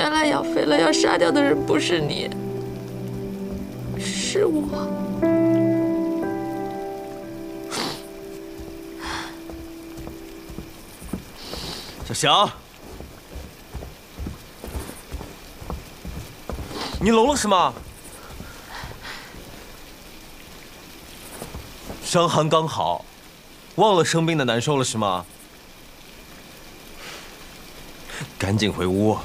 原来养肥了要杀掉的人不是你，是我。 小翔，你聋了是吗？伤寒刚好，忘了生病的难受了是吗？赶紧回屋。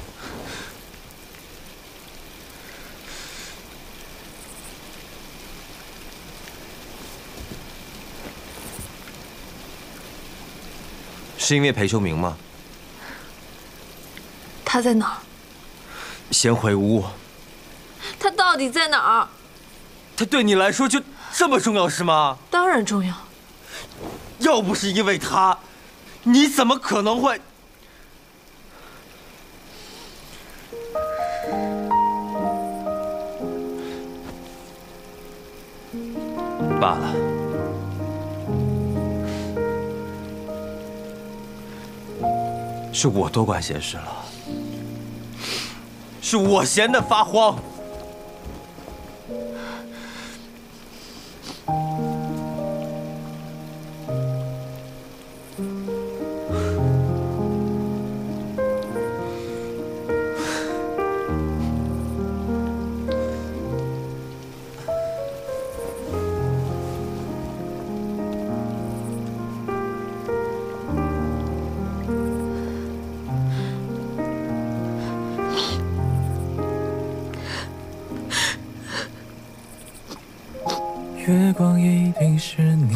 是因为裴秀明吗？ 他在哪儿？先回屋。他到底在哪儿？他对你来说就这么重要是吗？当然重要。要不是因为他，你怎么可能会？罢了。是我多管闲事了。 是我闲得发慌。月光一定是你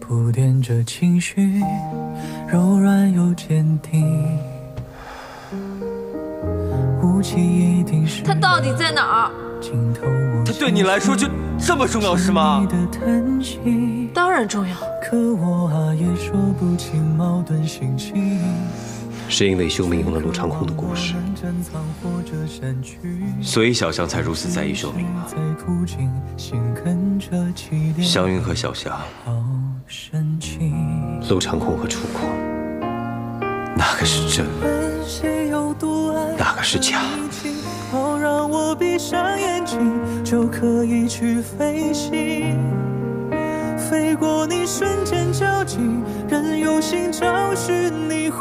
铺垫着情绪，柔软又坚定。雾气一定是他到底在哪儿？他对你来说就这么重要是吗？当然重要。是因为修明用了陆长空的故事，所以小翔才如此在意修明吗？湘云和小霞，陆长空和楚国，哪个是真，哪个是假？飞过你瞬间交集，任用心找寻你。